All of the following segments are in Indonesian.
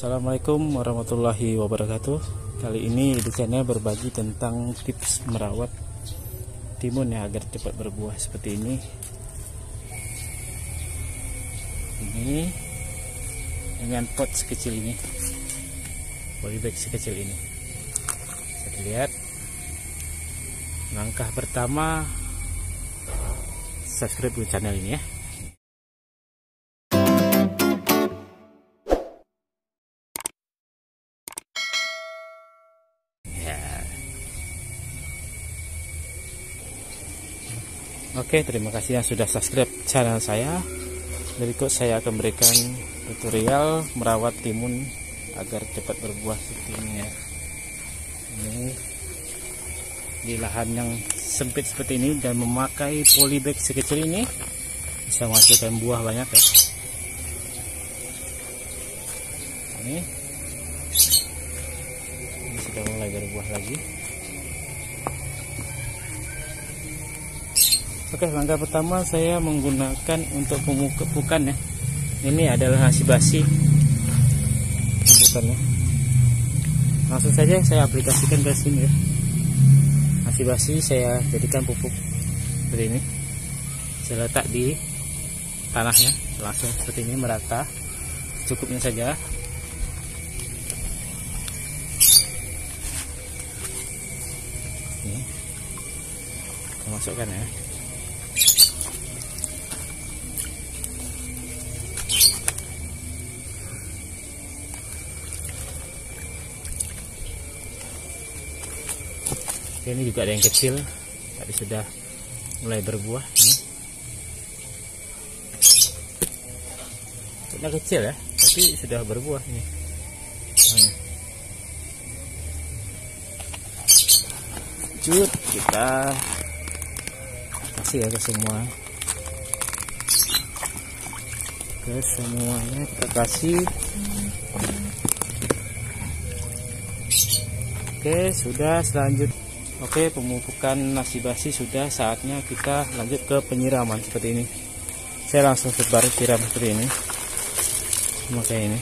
Assalamualaikum warahmatullahi wabarakatuh. Kali ini di channel berbagi tentang tips merawat timun ya agar cepat berbuah seperti ini. Ini dengan pot sekecil ini, polybag sekecil ini. Bisa dilihat. Langkah pertama, subscribe ke channel ini ya. Oke, terima kasih yang sudah subscribe channel saya. Berikut saya akan berikan tutorial merawat timun agar cepat berbuah seperti ini ya. Ini di lahan yang sempit seperti ini dan memakai polybag sekecil ini bisa menghasilkan buah banyak ya. Ini sudah mulai berbuah lagi. Oke, langkah pertama saya menggunakan untuk pemupukan ya. Ini adalah hasil basi pemupukannya. Langsung saja saya aplikasikan ke sini ya. Hasil basi saya jadikan pupuk seperti ini. Saya letak di tanahnya langsung seperti ini, merata cukupnya saja. Ini saya masukkan ya. Ini juga ada yang kecil tapi sudah mulai berbuah ini. Ini kecil ya tapi sudah berbuah ini. Cut, kita kasih ya ke semuanya kita kasih. Oke, sudah selanjutnya. Oke, pemupukan nasi basi sudah, saatnya kita lanjut ke penyiraman seperti ini. Saya langsung sebar siram seperti ini. Memakai ini.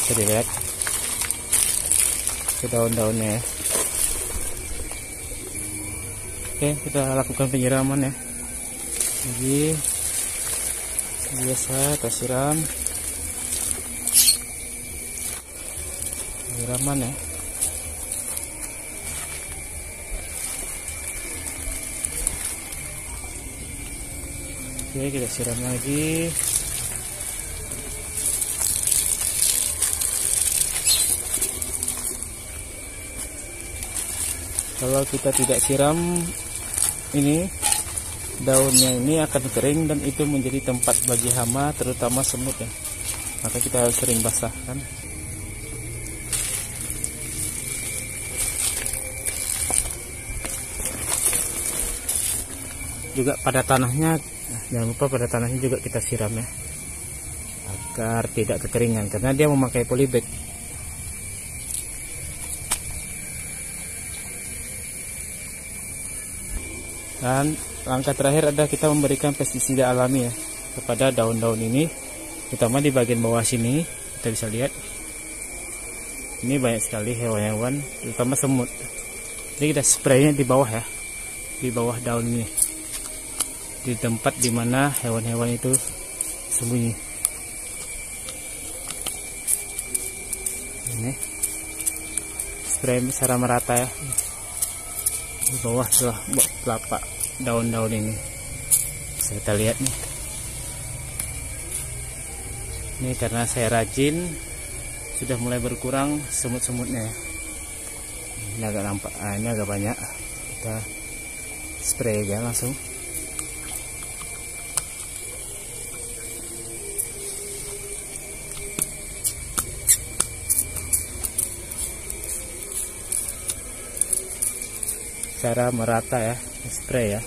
Bisa dilihat ke daun-daunnya ya. Oke, kita lakukan penyiraman ya. Jadi biasa kita siram. Penyiraman ya. Oke, kita siram lagi. Kalau kita tidak siram, ini daunnya ini akan kering dan itu menjadi tempat bagi hama terutama semut ya. Maka kita harus sering basahkan. Juga pada tanahnya, jangan lupa pada tanahnya juga kita siram ya agar tidak kekeringan karena dia memakai polybag. Dan langkah terakhir ada kita memberikan pestisida alami ya kepada daun-daun ini, terutama di bagian bawah sini. Kita bisa lihat ini banyak sekali hewan-hewan terutama semut, jadi kita spraynya di bawah ya, di bawah daun ini, di tempat dimana hewan-hewan itu sembunyi. Ini spray secara merata ya di bawah telapak daun-daun ini. Bisa kita lihat nih. Ini karena saya rajin sudah mulai berkurang semut-semutnya. Ini agak nampak, ini agak banyak. Kita spray aja langsung. Cara merata ya, spray ya.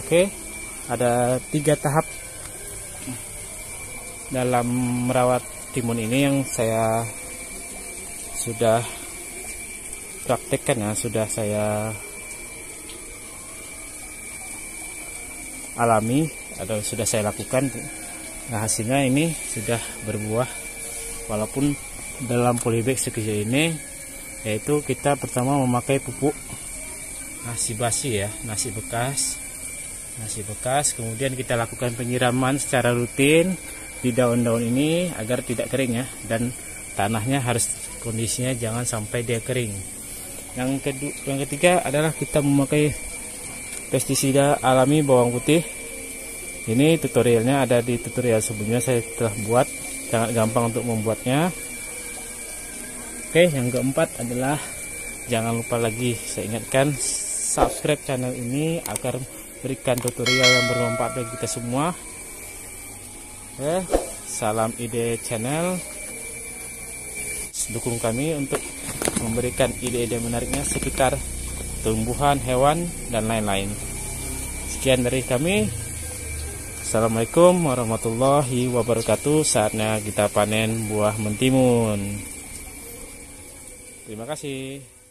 Oke, ada 3 tahap dalam merawat timun ini yang saya sudah praktekkan ya, sudah saya alami atau sudah saya lakukan. Nah, hasilnya ini sudah berbuah, walaupun dalam polybag sekecil ini, yaitu kita pertama memakai pupuk nasi basi ya, nasi bekas, kemudian kita lakukan penyiraman secara rutin di daun-daun ini agar tidak kering ya, dan tanahnya harus kondisinya jangan sampai dia kering. Yang ketiga adalah kita memakai pestisida alami bawang putih. Ini tutorialnya ada di tutorial sebelumnya, saya telah buat, sangat gampang untuk membuatnya. Oke, yang keempat adalah jangan lupa lagi saya ingatkan, subscribe channel ini agar berikan tutorial yang bermanfaat bagi kita semua. Oke, salam ide channel, dukung kami untuk memberikan ide-ide menariknya sekitar tumbuhan, hewan, dan lain-lain. Sekian dari kami. Assalamualaikum warahmatullahi wabarakatuh. Saatnya kita panen buah mentimun. Terima kasih.